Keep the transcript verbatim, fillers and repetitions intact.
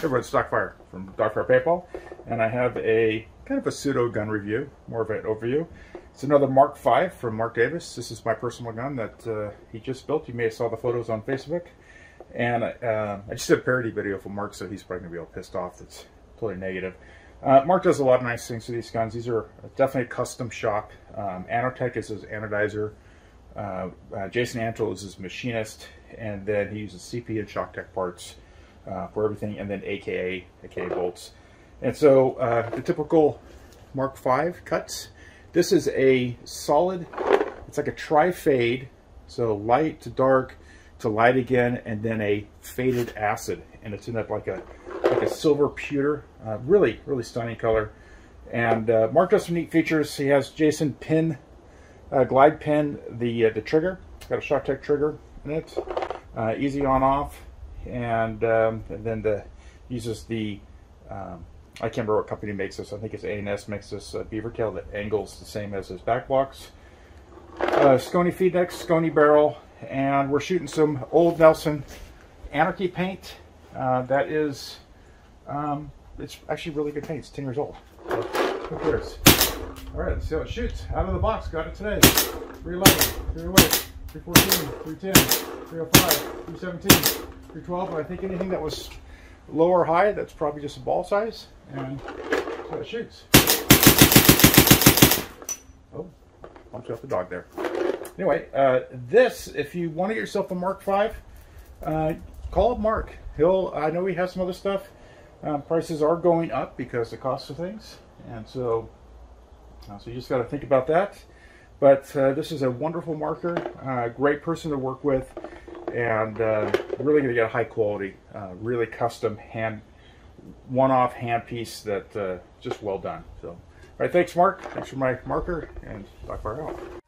Everyone, it's Docfire from Docfire Paintball, and I have a kind of a pseudo gun review, more of an overview. It's another Mark five from Mark Davis. This is my personal gun that uh, he just built. You may have saw the photos on Facebook, and uh, I just did a parody video for Mark, so he's probably gonna be all pissed off. That's totally negative. Uh, Mark does a lot of nice things to these guns. These are definitely a custom shop. Um, Anotech is his anodizer. Uh, uh, Jason Antle is his machinist, and then he uses C P and Shock Tech parts. Uh, for everything, and then A K A, A K A bolts. And so uh, the typical Mark five cuts. This is a solid, it's like a tri-fade, so light to dark to light again, and then a faded acid. And it's in that like a like a silver pewter, uh, really, really stunning color. And uh, Mark does some neat features. He has Jason pin, uh, glide pin, the, uh, the trigger. It's got a Shock Tech trigger in it, uh, easy on off. And, um, and then the uses the um, I can't remember what company makes this. I think it's A and S makes this uh, beaver tail that angles the same as his back blocks. Uh, Scony Fedex, Scony Barrel, and we're shooting some old Nelson Anarchy paint. Uh, that is um, it's actually really good paint. It's ten years old. So, who cares? All right, let's see how it shoots out of the box. Got it today. three eleven, three oh eight, three fourteen, three ten, three oh five, three seventeen. three twelve, and I think anything that was low or high, that's probably just a ball size, and so it shoots. Oh, bumped off the dog there. Anyway, uh, this, if you want to get yourself a Mark five, uh, call up Mark. He'll, I know he has some other stuff. Um, prices are going up because the cost of things, and so, uh, so you just got to think about that. But uh, this is a wonderful marker, uh, great person to work with. And uh, really going to get a high quality, uh, really custom hand, one-off hand piece that uh, just well done. So, all right, thanks, Mark. Thanks for my marker, and Docfire out.